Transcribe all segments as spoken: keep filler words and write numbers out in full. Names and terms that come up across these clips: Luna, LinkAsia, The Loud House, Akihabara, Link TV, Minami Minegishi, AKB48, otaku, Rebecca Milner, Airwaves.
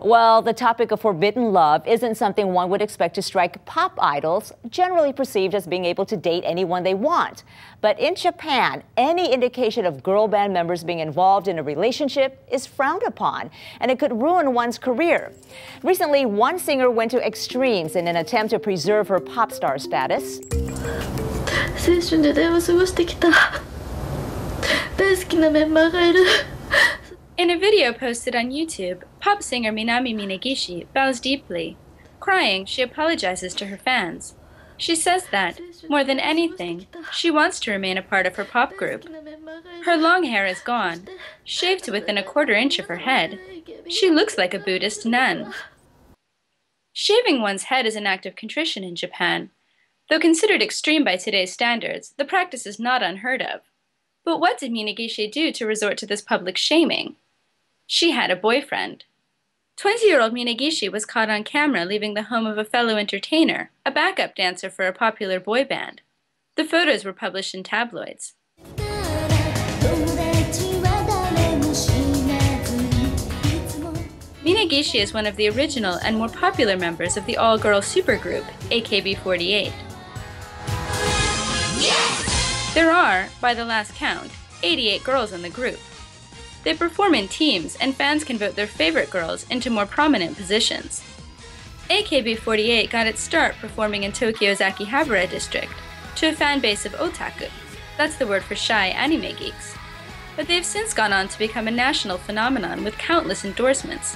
Well, the topic of forbidden love isn't something one would expect to strike pop idols, generally perceived as being able to date anyone they want. But in Japan, any indication of girl band members being involved in a relationship is frowned upon, and it could ruin one's career. Recently, one singer went to extremes in an attempt to preserve her pop star status. In a video posted on YouTube, pop singer Minami Minegishi bows deeply. Crying, she apologizes to her fans. She says that, more than anything, she wants to remain a part of her pop group. Her long hair is gone, shaved to within a quarter inch of her head. She looks like a Buddhist nun. Shaving one's head is an act of contrition in Japan. Though considered extreme by today's standards, the practice is not unheard of. But what did Minegishi do to resort to this public shaming? She had a boyfriend. twenty-year-old Minegishi was caught on camera leaving the home of a fellow entertainer, a backup dancer for a popular boy band. The photos were published in tabloids. Minegishi is one of the original and more popular members of the all-girl supergroup, A K B forty-eight. Yes! There are, by the last count, eighty-eight girls in the group. They perform in teams, and fans can vote their favorite girls into more prominent positions. A K B forty-eight got its start performing in Tokyo's Akihabara district to a fan base of otaku. That's the word for shy anime geeks. But they've since gone on to become a national phenomenon with countless endorsements,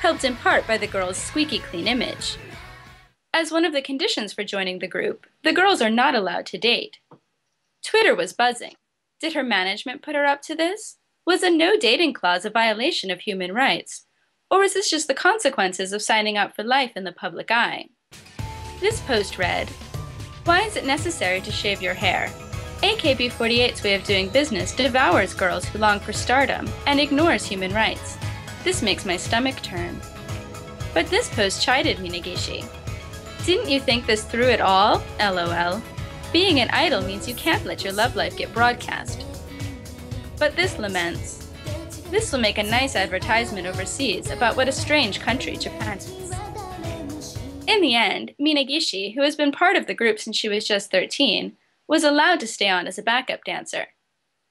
helped in part by the girls' squeaky clean image. As one of the conditions for joining the group, the girls are not allowed to date. Twitter was buzzing. Did her management put her up to this? Was a no-dating clause a violation of human rights? Or is this just the consequences of signing up for life in the public eye? This post read, "Why is it necessary to shave your hair? A K B forty-eight's way of doing business devours girls who long for stardom and ignores human rights. This makes my stomach turn." But this post chided Minegishi. "Didn't you think this through at all? L O L. Being an idol means you can't let your love life get broadcast." But this laments, "This will make a nice advertisement overseas about what a strange country Japan is." In the end, Minegishi, who has been part of the group since she was just thirteen, was allowed to stay on as a backup dancer,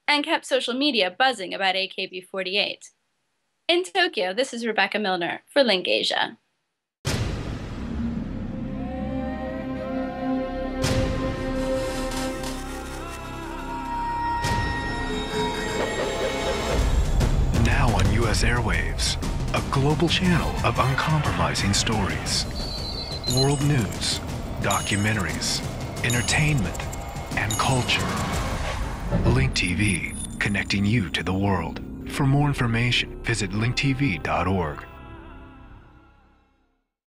and kept social media buzzing about A K B forty-eight. In Tokyo, this is Rebecca Milner for LinkAsia. Airwaves, a global channel of uncompromising stories, world news, documentaries, entertainment, and culture. Link T V, connecting you to the world. For more information, visit link T V dot org.